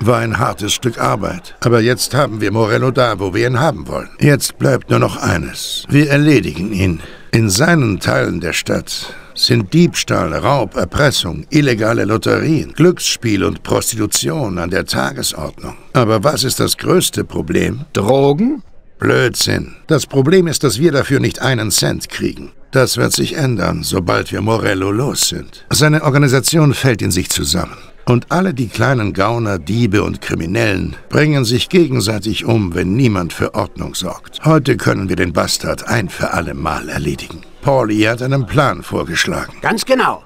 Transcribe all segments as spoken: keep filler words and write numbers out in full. War ein hartes Stück Arbeit. Aber jetzt haben wir Morello da, wo wir ihn haben wollen. Jetzt bleibt nur noch eines. Wir erledigen ihn. In seinen Teilen der Stadt sind Diebstahl, Raub, Erpressung, illegale Lotterien, Glücksspiel und Prostitution an der Tagesordnung. Aber was ist das größte Problem? Drogen? Blödsinn. Das Problem ist, dass wir dafür nicht einen Cent kriegen. Das wird sich ändern, sobald wir Morello los sind. Seine Organisation fällt in sich zusammen. Und alle die kleinen Gauner, Diebe und Kriminellen bringen sich gegenseitig um, wenn niemand für Ordnung sorgt. Heute können wir den Bastard ein für alle Mal erledigen. Pauli hat einen Plan vorgeschlagen. Ganz genau.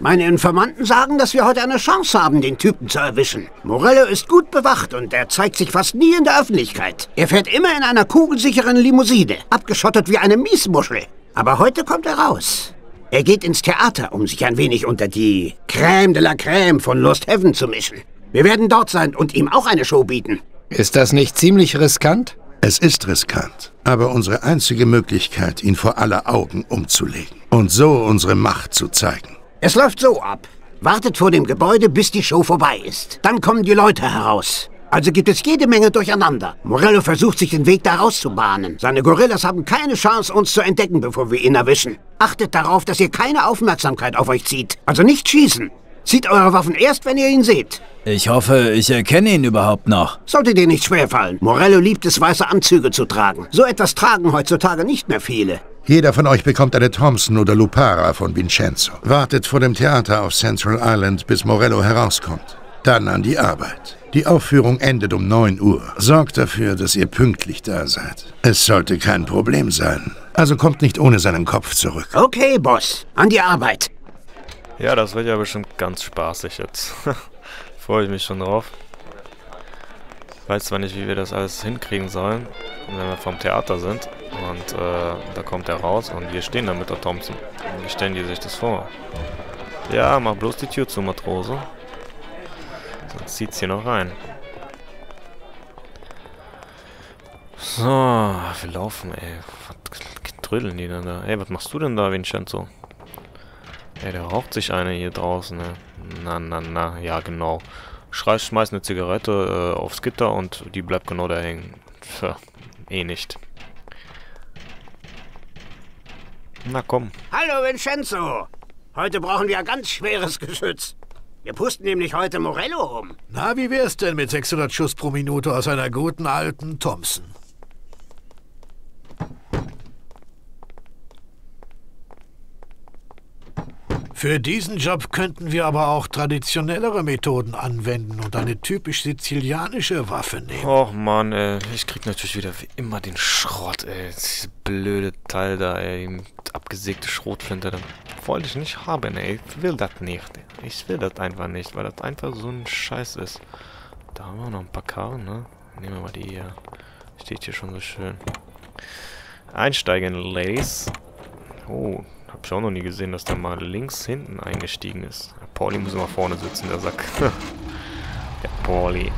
Meine Informanten sagen, dass wir heute eine Chance haben, den Typen zu erwischen. Morello ist gut bewacht und er zeigt sich fast nie in der Öffentlichkeit. Er fährt immer in einer kugelsicheren Limousine, abgeschottet wie eine Miesmuschel. Aber heute kommt er raus. Er geht ins Theater, um sich ein wenig unter die Crème de la Crème von Lost Heaven zu mischen. Wir werden dort sein und ihm auch eine Show bieten. Ist das nicht ziemlich riskant? Es ist riskant, aber unsere einzige Möglichkeit, ihn vor aller Augen umzulegen und so unsere Macht zu zeigen. Es läuft so ab. Wartet vor dem Gebäude, bis die Show vorbei ist. Dann kommen die Leute heraus. Also gibt es jede Menge Durcheinander. Morello versucht, sich den Weg da rauszubahnen. Seine Gorillas haben keine Chance, uns zu entdecken, bevor wir ihn erwischen. Achtet darauf, dass ihr keine Aufmerksamkeit auf euch zieht. Also nicht schießen. Zieht eure Waffen erst, wenn ihr ihn seht. Ich hoffe, ich erkenne ihn überhaupt noch. Sollte dir nicht schwerfallen. Morello liebt es, weiße Anzüge zu tragen. So etwas tragen heutzutage nicht mehr viele. Jeder von euch bekommt eine Thompson oder Lupara von Vincenzo. Wartet vor dem Theater auf Central Island, bis Morello herauskommt. Dann an die Arbeit. Die Aufführung endet um neun Uhr. Sorgt dafür, dass ihr pünktlich da seid. Es sollte kein Problem sein. Also kommt nicht ohne seinen Kopf zurück. Okay, Boss. An die Arbeit. Ja, das wird ja bestimmt ganz spaßig jetzt. Freue ich mich schon drauf. Weiß zwar nicht, wie wir das alles hinkriegen sollen, wenn wir vom Theater sind. Und äh, da kommt er raus und wir stehen da mit der Thompson. Wie stellen die sich das vor? Ja, mach bloß die Tür zu, Matrose. Sonst zieht's hier noch rein. So, wir laufen, ey. Was trödeln die denn da? Ey, was machst du denn da, Vincenzo? Ey, der raucht sich einer hier draußen, ne? Na, na, na, ja, genau. Schrei, schmeiß eine Zigarette äh, aufs Gitter und die bleibt genau da hängen. Pff, eh nicht. Na komm. Hallo, Vincenzo! Heute brauchen wir ein ganz schweres Geschütz. Wir pusten nämlich heute Morello um. Na, wie wär's denn mit sechshundert Schuss pro Minute aus einer guten alten Thompson? Für diesen Job könnten wir aber auch traditionellere Methoden anwenden und eine typisch sizilianische Waffe nehmen. Och Mann, ey. Ich krieg natürlich wieder wie immer den Schrott, ey. Dieses blöde Teil da, ey. Abgesägte Schrotflinte. Wollte ich nicht haben, ey. Ich will das nicht. Ich will das einfach nicht, weil das einfach so ein Scheiß ist. Da haben wir noch ein paar Karren, ne? Nehmen wir mal die hier. Steht hier schon so schön. Einsteigen, Ladies. Oh, hab ich auch noch nie gesehen, dass der mal links hinten eingestiegen ist. Der Pauli muss immer vorne sitzen, der Sack. Der Pauli.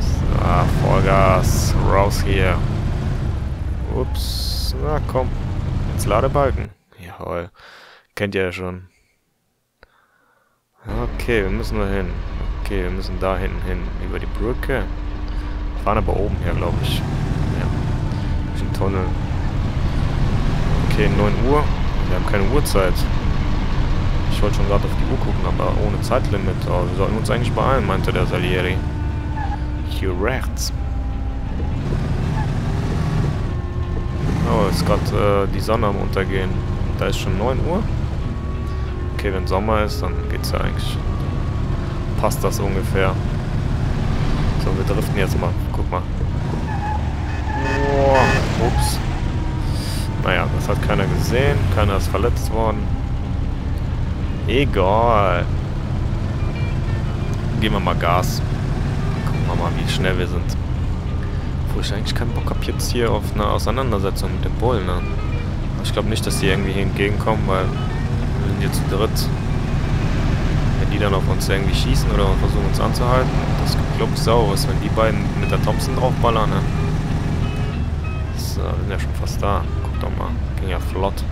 So, Vollgas. Raus hier. Ups. Na komm. Jetzt Ladebalken. Jawohl. Kennt ihr ja schon. Okay, wir müssen da hin. Okay, wir müssen da hinten hin. Über die Brücke. Wir fahren aber oben her, glaube ich. Ja. Durch den Tunnel. Okay, neun Uhr. Wir haben keine Uhrzeit. Ich wollte schon gerade auf die Uhr gucken, aber ohne Zeitlimit. Aber wir sollten uns eigentlich beeilen, meinte der Salieri. Hier rechts. Oh, ist gerade äh, die Sonne am Untergehen. Da ist schon neun Uhr. Okay, wenn Sommer ist, dann geht's ja eigentlich. Passt das ungefähr. So, wir driften jetzt mal. Guck mal. Oh, ups. Naja, das hat keiner gesehen. Keiner ist verletzt worden. Egal. Geben wir mal Gas. Gucken wir mal, wie schnell wir sind. Wo ich eigentlich keinen Bock habe jetzt hier auf eine Auseinandersetzung mit dem Bullen. Ne? Ich glaube nicht, dass die irgendwie hier entgegenkommen, weil wir sind jetzt zu dritt. Wenn die dann auf uns irgendwie schießen oder versuchen uns anzuhalten, das gibt, glaube ich, Saures, wenn die beiden mit der Thompson draufballern. Ne? So, wir sind ja schon fast da. Guck doch mal, ging ja flott.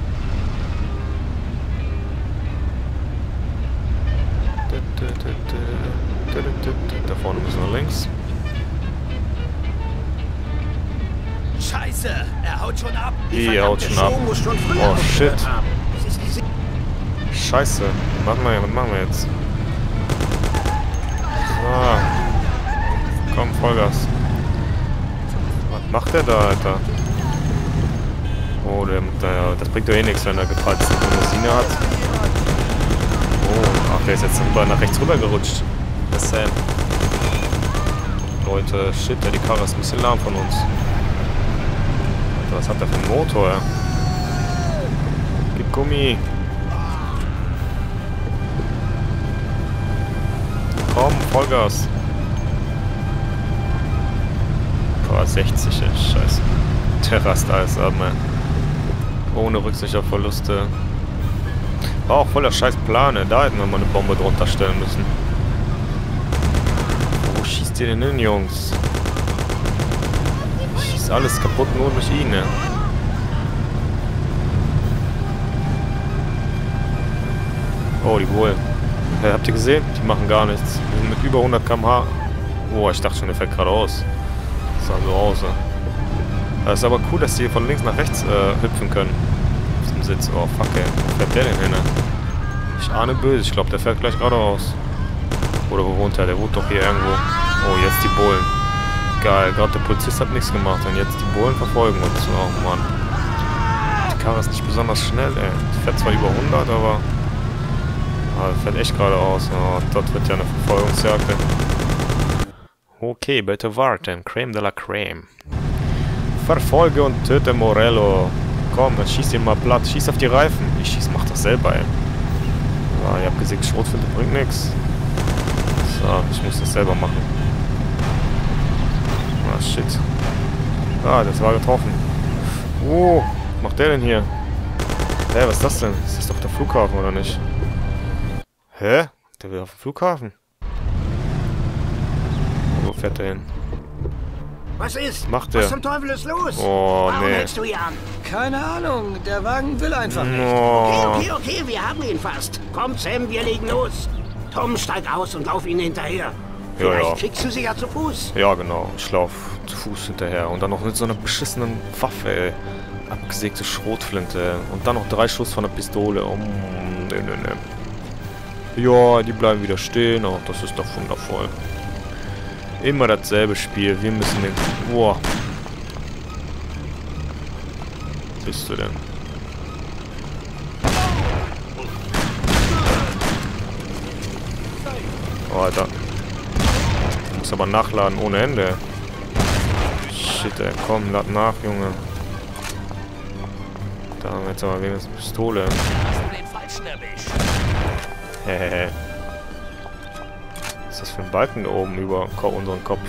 Da vorne müssen wir links. Scheiße, er haut schon ab. Er haut schon ab. Oh shit. Scheiße. Was machen wir, was machen wir jetzt? So. Komm, Vollgas. Was macht der da, Alter? Oh, der, der, das bringt doch eh nichts, wenn er gepatzt eine Limousine hat. Oh, ach, der ist jetzt rüber, nach rechts rüber gerutscht. Das ist Sam. Leute, shit, ja, die Karre ist ein bisschen lahm von uns. Alter, was hat der für einen Motor? Ja? Gib Gummi. Komm, Vollgas. Boah, sechzig, ey, scheiße. Der rast alles ab, man. Ohne Rücksicht auf Verluste. War auch voller scheiß Plane. Da hätten wir mal eine Bombe drunter stellen müssen. Wo schießt ihr denn hin, Jungs? Ich schieß alles kaputt, nur durch ihn, ne? Oh, die Wohl. Ja, habt ihr gesehen? Die machen gar nichts. Wir sind mit über hundert Kilometer pro Stunde. Oh, ich dachte schon, der fällt gerade aus. Das sah so aus, ne? Das ist aber cool, dass die hier von links nach rechts äh, hüpfen können. Zum Sitz. Oh, fuck, ey. Wo fährt der denn hin? Ich ahne böse. Ich glaube, der fährt gleich geradeaus. Oder wo wohnt er? Der wohnt doch hier irgendwo. Oh, jetzt die Bullen. Geil. Gerade der Polizist hat nichts gemacht. Und jetzt die Bullen verfolgen uns. Oh, Mann. Die Karre ist nicht besonders schnell, ey. Die fährt zwar über hundert, aber... Ah, der fährt echt geradeaus. Oh, dort wird ja eine Verfolgungsjagd. Okay, bitte warten. Creme de la Creme. Verfolge und töte Morello. Komm, dann schieß ihn mal platt. Schieß auf die Reifen. Ich schieß, mach das selber, ey. Ja, ihr habt gesehen, Schrotflinte bringt nichts. So, ich muss das selber machen. Ah, shit. Ah, das war getroffen. Oh, was macht der denn hier? Hä, hey, was ist das denn? Ist das doch der Flughafen, oder nicht? Hä? Der will auf den Flughafen. Wo fährt der hin? Was ist? Macht er? Was zum Teufel ist los? Oh, warum nee. Hältst du hier an? Keine Ahnung, der Wagen will einfach no. nicht. Okay, okay, okay, wir haben ihn fast. Komm, Sam, wir legen los. Tom, steig aus und lauf ihn hinterher. Vielleicht ja, ja. kriegst du sie ja zu Fuß. Ja, genau. Ich lauf zu Fuß hinterher. Und dann noch mit so einer beschissenen Waffe, ey. Abgesägte Schrotflinte. Und dann noch drei Schuss von der Pistole. Oh, nee, nee, nee. Ja, die bleiben wieder stehen. Oh, das ist doch wundervoll. Immer dasselbe Spiel. Wir müssen den... Boah. Was bist du denn? Oh, Alter. Ich muss aber nachladen ohne Ende. Shit, ey. Komm, lad nach, Junge. Da haben wir jetzt aber wenigstens eine Pistole. Hehehe. Was ist das für ein Balken da oben über unseren Kopf?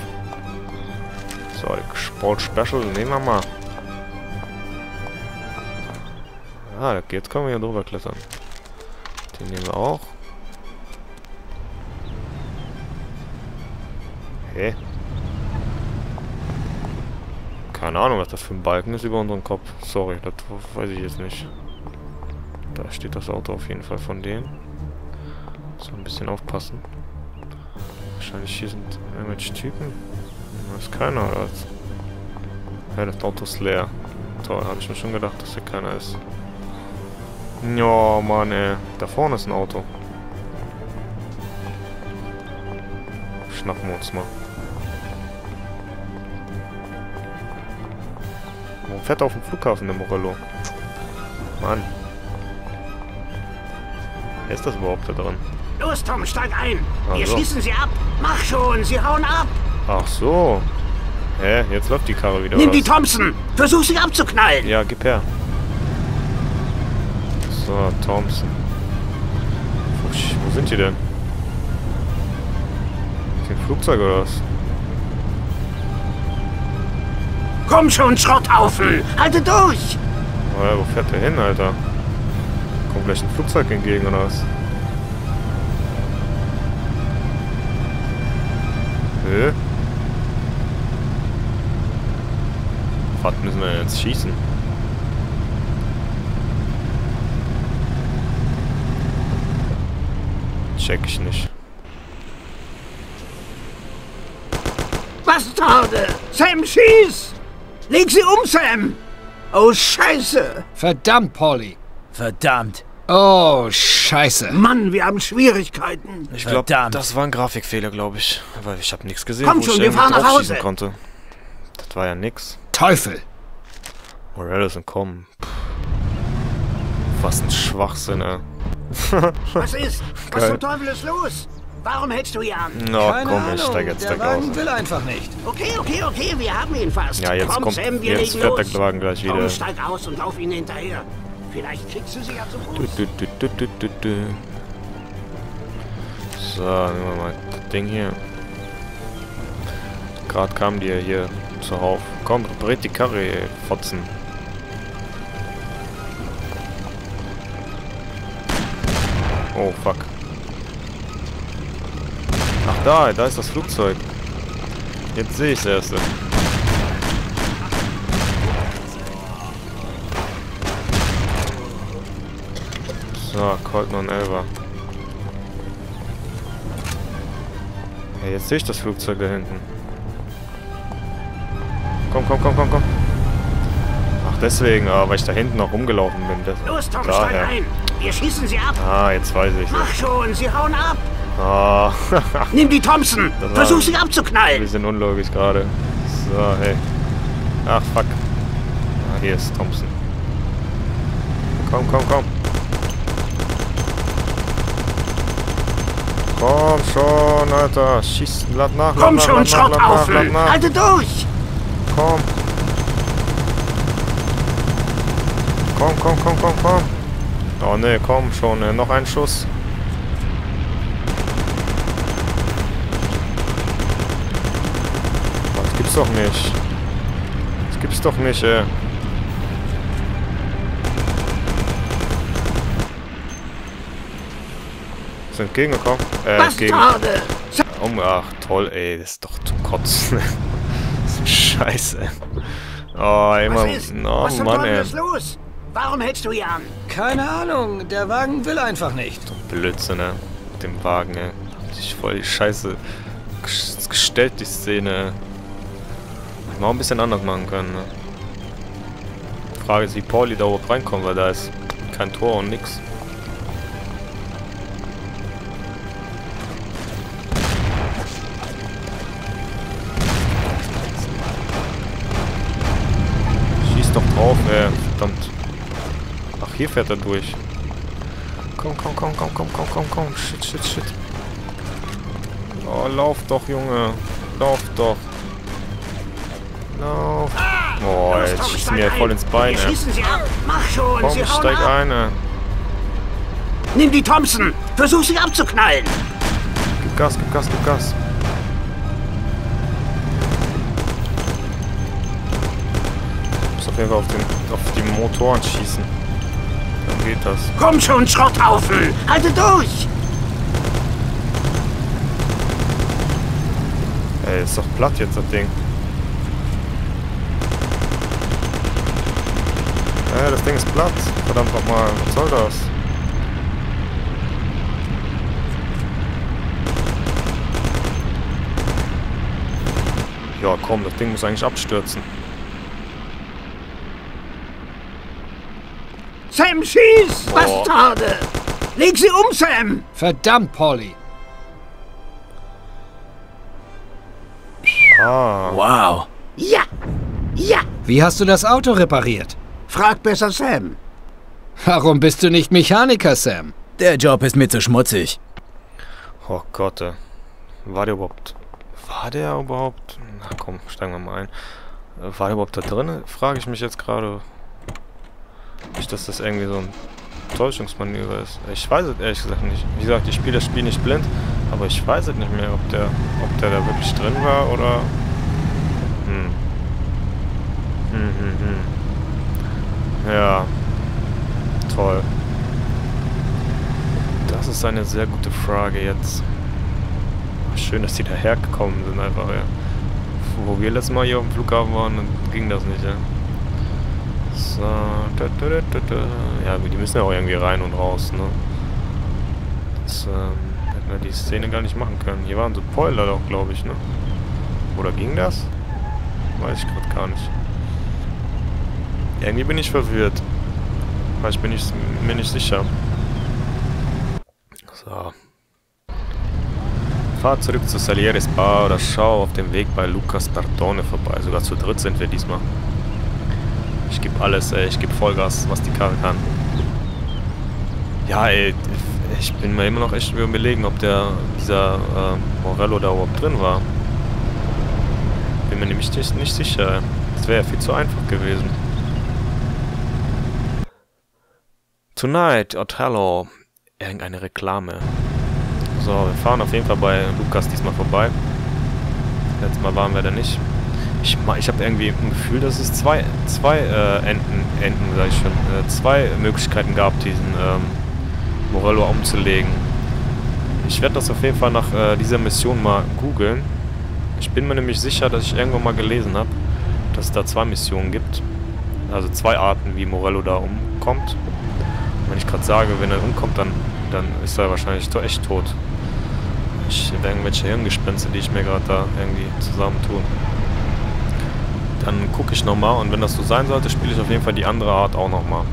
So, Sport Special, nehmen wir mal. Ah, jetzt können wir hier drüber klettern. Den nehmen wir auch. Hä? Hey. Keine Ahnung, was das für ein Balken ist über unseren Kopf. Sorry, das weiß ich jetzt nicht. Da steht das Auto auf jeden Fall von denen. So, ein bisschen aufpassen. Wahrscheinlich hier sind irgendwelche Typen. Da ist keiner, oder was? Ja, das Auto ist leer. Toll, habe ich mir schon gedacht, dass hier keiner ist. Ja, Mann, ey. Da vorne ist ein Auto. Schnappen wir uns mal. Warum fährt er auf dem Flughafen, der Morello? Mann. Wer ist das überhaupt da drin? Los, Tom, steig ein! Wir also. Schießen sie ab! Mach schon, sie hauen ab! Ach so. Hä, jetzt läuft die Karre wieder. Nimm die Thompson! Versuch sie abzuknallen! Ja, gib her. So, Thompson. Fusch, wo sind die denn? Ist ein Flugzeug oder was? Komm schon, Schrotthaufen! Halte durch! Oh ja, wo fährt der hin, Alter? Kommt gleich ein Flugzeug entgegen oder was? Was müssen wir jetzt schießen? Check ich nicht. Bastarde! Sam, schieß! Leg sie um, Sam! Oh, Scheiße! Verdammt, Pauli! Verdammt! Oh, Scheiße! Mann, wir haben Schwierigkeiten! Ich glaube, das war ein Grafikfehler, glaube ich. Weil ich habe nichts gesehen, Komm wo schon, ich wir fahren nach Hause. Konnte. Das war ja nix. Teufel! Morello ist entkommen. Puh. Was ein Schwachsinn, ey. Was ist? Was Geil. Zum Teufel ist los? Warum hältst du hier an? No, Keine komm, ich steig jetzt der Wagen aus. will einfach nicht. Okay, okay, okay, wir haben ihn fast. Ja, jetzt komm, kommt, Sam, wir jetzt fährt der Wagen gleich wieder. Komm, steig aus und lauf ihn hinterher. Vielleicht kriegst du sie ja zum Fuß. Du, du, du, du, du, du. So, nehmen wir mal das Ding hier. Gerade kamen die ja hier zuhauf. Komm, repariert die Karre, ey, Fotzen. Oh, fuck. Ach da, da ist das Flugzeug. Jetzt sehe ich das erste. So, Colt und Elva. Hey, jetzt sehe ich das Flugzeug da hinten. Komm, komm, komm, komm, komm. Ach, deswegen, ah, weil ich da hinten noch rumgelaufen bin. Das Los, Tom, steig ein! Wir schießen sie ab! Ah, jetzt weiß ich. Mach schon, sie hauen ab! Oh. Nimm die Thompson! Das Versuch sie abzuknallen! Wir sind unlogisch gerade. So, hey. Ach, fuck. Ah, hier ist Thompson. Komm, komm, komm. Komm schon, Alter. Schieß, lad nach. Komm lad, schon, Schrottaufel! Halte durch! Komm. Komm, komm, komm, komm, komm. Oh, ne, komm schon. Ey. Noch ein Schuss. Doch nicht. Das gibt's doch nicht, ey. Ist entgegengekommen? Äh, entgegen. Oh, ach, toll, ey. Das ist doch zum Kotzen. Das ist Scheiße. Oh, immer. Oh, Mann, ey. Was ist los? Warum hältst du hier an? Keine Ahnung. Der Wagen will einfach nicht. Blödsinn, ey. Mit dem Wagen, ey. Ich voll die Scheiße gestellt, die Szene, mal ein bisschen anders machen können. Ne? Die Frage ist, wie Pauli da überhaupt reinkommt, weil da ist kein Tor und nix. Schieß doch drauf, ey. Verdammt. Ach, hier fährt er durch. Komm, komm, komm, komm, komm, komm, komm, komm. Shit, shit, shit. Oh, lauf doch, Junge. Lauf doch. No. Oh, jetzt schießt mir voll ins Bein. Ey. Komm, steig ein. Ey. Nimm die Thompson. Versuch sie abzuknallen. Gib Gas, gib Gas, gib Gas. Ich muss auf jeden Fall auf, den, auf die Motoren schießen. Dann geht das. Komm schon, Schrotthaufen. Halte durch. Ey, ist doch platt jetzt das Ding. Ja, das Ding ist platt. Verdammt nochmal. Was soll das? Ja, komm, das Ding muss eigentlich abstürzen. Sam, schieß! Boah. Bastarde! Leg sie um, Sam! Verdammt, Pauli! Ah. Wow! Ja! Ja! Wie hast du das Auto repariert? Frag besser Sam. Warum bist du nicht Mechaniker, Sam? Der Job ist mir zu schmutzig. Oh Gott, ey. War der überhaupt... War der überhaupt... Na komm, steigen wir mal ein. War der überhaupt da drin? Frage ich mich jetzt gerade. Nicht, dass das irgendwie so ein Täuschungsmanöver ist. Ich weiß es ehrlich gesagt nicht. Wie gesagt, ich spiele das Spiel nicht blind, aber ich weiß es nicht mehr, ob der, ob der da wirklich drin war oder... Hm. Hm, hm, hm. Ja, toll. Das ist eine sehr gute Frage jetzt. Schön, dass die da hergekommen sind einfach, ja. Wo wir letztes Mal hier auf dem Flughafen waren, dann ging das nicht, ja. So. Ja, die müssen ja auch irgendwie rein und raus, ne. Das ähm, hätten wir die Szene gar nicht machen können. Hier waren so Spoiler doch, glaube ich, ne. Oder ging das? Weiß ich gerade gar nicht. Irgendwie bin ich verwirrt. Weil ich bin nicht, mir nicht sicher. So. Fahr zurück zu Salieris Bar oder schau auf dem Weg bei Lucas Tartone vorbei. Sogar zu dritt sind wir diesmal. Ich gebe alles, ey. Ich gebe Vollgas, was die Karre kann. Ja, ey. Ich bin mir immer noch echt überlegen, ob der dieser äh, Morello da überhaupt drin war. Bin mir nämlich nicht, nicht sicher. Das wäre ja viel zu einfach gewesen. Tonight, Otello. Irgendeine Reklame. So, wir fahren auf jeden Fall bei Lucas diesmal vorbei. Letztes Mal waren wir da nicht. Ich, ich habe irgendwie ein Gefühl, dass es zwei, zwei äh, Enden, Enden sag ich schon, äh, zwei Möglichkeiten gab, diesen ähm, Morello umzulegen. Ich werde das auf jeden Fall nach äh, dieser Mission mal googeln. Ich bin mir nämlich sicher, dass ich irgendwo mal gelesen habe, dass es da zwei Missionen gibt. Also zwei Arten, wie Morello da umkommt. Und wenn ich gerade sage, wenn er umkommt, dann, dann ist er wahrscheinlich doch echt tot. Ich habe irgendwelche Hirngespinste, die ich mir gerade da irgendwie zusammentue. Dann gucke ich nochmal und wenn das so sein sollte, spiele ich auf jeden Fall die andere Art auch nochmal.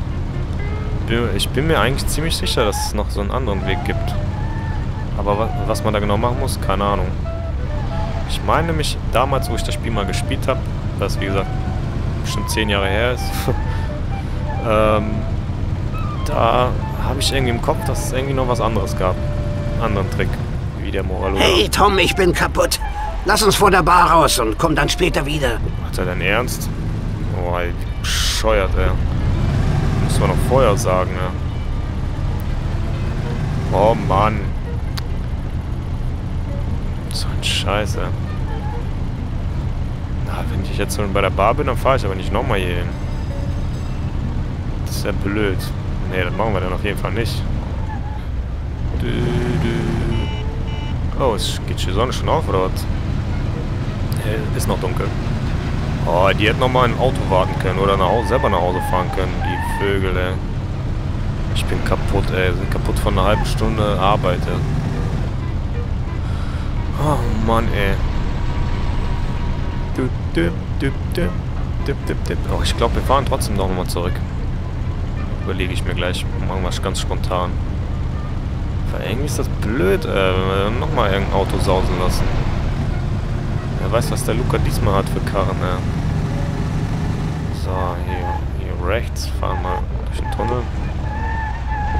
Ich bin mir eigentlich ziemlich sicher, dass es noch so einen anderen Weg gibt. Aber was man da genau machen muss, keine Ahnung. Ich meine mich, damals, wo ich das Spiel mal gespielt habe, was wie gesagt bestimmt zehn Jahre her ist, ähm, da habe ich irgendwie im Kopf, dass es irgendwie noch was anderes gab. Einen anderen Trick, wie der Morello. Hey Tom, ich bin kaputt. Lass uns vor der Bar raus und komm dann später wieder. Hat er denn ernst? Oh, ey, bescheuert, ey. Muss man noch vorher sagen, ja. Oh Mann. So ein Scheiß, ey. Na, wenn ich jetzt schon bei der Bar bin, dann fahre ich aber nicht nochmal hier hin. Das ist ja blöd. Nee, das machen wir dann auf jeden Fall nicht. Dö, dö. Oh, es geht die Sonne schon auf, oder was? Hey, ist noch dunkel. Oh, die hätten noch mal ein Auto warten können oder nach Hause, selber nach Hause fahren können. Die Vögel, ey. Ich bin kaputt, ey. Sind kaputt von einer halben Stunde Arbeit, ey. Oh, Mann, ey. Oh, ich glaube, wir fahren trotzdem noch mal zurück. Überlege ich mir gleich. Machen wir es ganz spontan. Weil irgendwie ist das blöd, ey. Wenn wir noch mal irgendein Auto sausen lassen. Wer weiß, was der Luca diesmal hat für Karren, ne? So, hier, hier rechts fahren wir durch den Tunnel.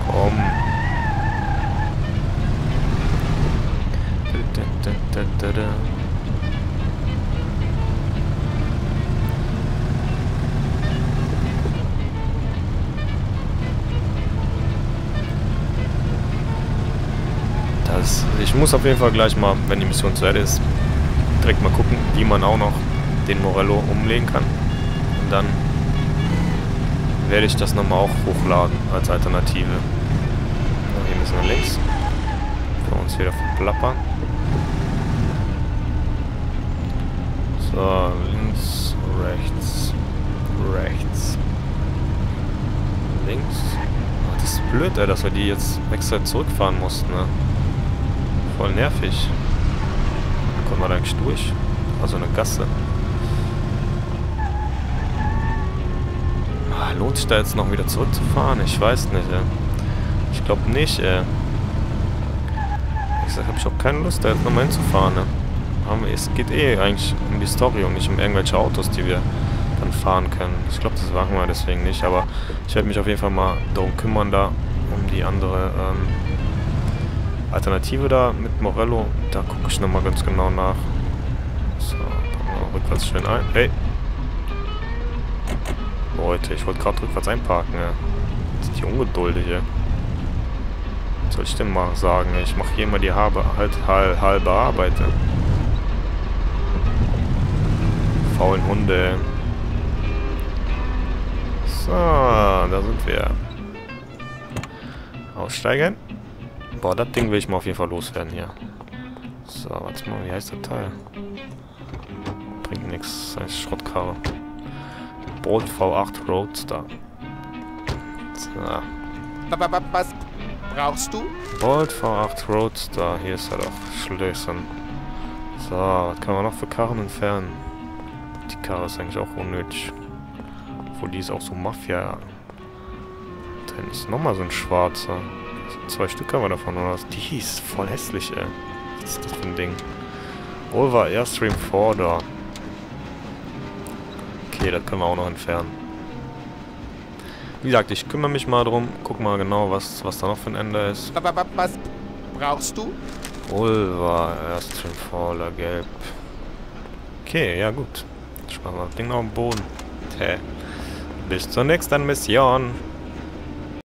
Komm. Das, ich muss auf jeden Fall gleich mal, wenn die Mission zu Ende ist, direkt mal gucken, wie man auch noch den Morello umlegen kann. Und dann werde ich das nochmal auch hochladen als Alternative. So, hier müssen wir links. Für uns wieder verplappern. So, links, rechts, rechts, links. Oh, das ist blöd, ey, dass wir die jetzt extra zurückfahren mussten. Ne? Voll nervig. Kommt man eigentlich durch? Also eine Gasse. Ah, lohnt sich da jetzt noch wieder zurückzufahren? Ich weiß nicht, ey. Ich glaube nicht, ey. Ich sag, hab ich auch keine Lust, da jetzt nochmal hinzufahren, ne? Aber es geht eh eigentlich um die Story und nicht um irgendwelche Autos, die wir dann fahren können. Ich glaube, das machen wir deswegen nicht, aber ich werde mich auf jeden Fall mal darum kümmern, da um die andere, ähm, Alternative da mit Morello, da gucke ich nochmal ganz genau nach. So, dann rückwärts schön ein. Hey! Leute, ich wollte gerade rückwärts einparken, ja. Sind die ungeduldig, ja. Was soll ich denn mal sagen? Ich mache hier immer die halbe, halt, halbe, halbe Arbeit. Ja. Faulen Hunde. So, da sind wir. Aussteigen. Boah, das Ding will ich mal auf jeden Fall loswerden hier. So, warte mal, wie heißt der Teil? Bringt nichts, das ist Schrottkarre. Bolt V acht Roadster. So. Was brauchst du? Bolt V acht Roadster, hier ist er doch. Schlösschen. So, was kann man noch für Karren entfernen? Die Karre ist eigentlich auch unnötig. Obwohl, die ist auch so Mafia. Da hinten ist nochmal so ein schwarzer. Zwei Stück haben wir davon, oder was? Die ist voll hässlich, ey. Was ist das für ein Ding? Ulva Airstream Forder. Okay, das können wir auch noch entfernen. Wie gesagt, ich kümmere mich mal drum. Guck mal genau, was, was da noch für ein Ende ist. Was brauchst du? Ulva Airstream Forder, gelb. Okay, ja gut. Ich mach mal das Ding auf den Boden. Hä. Bis zur nächsten Mission.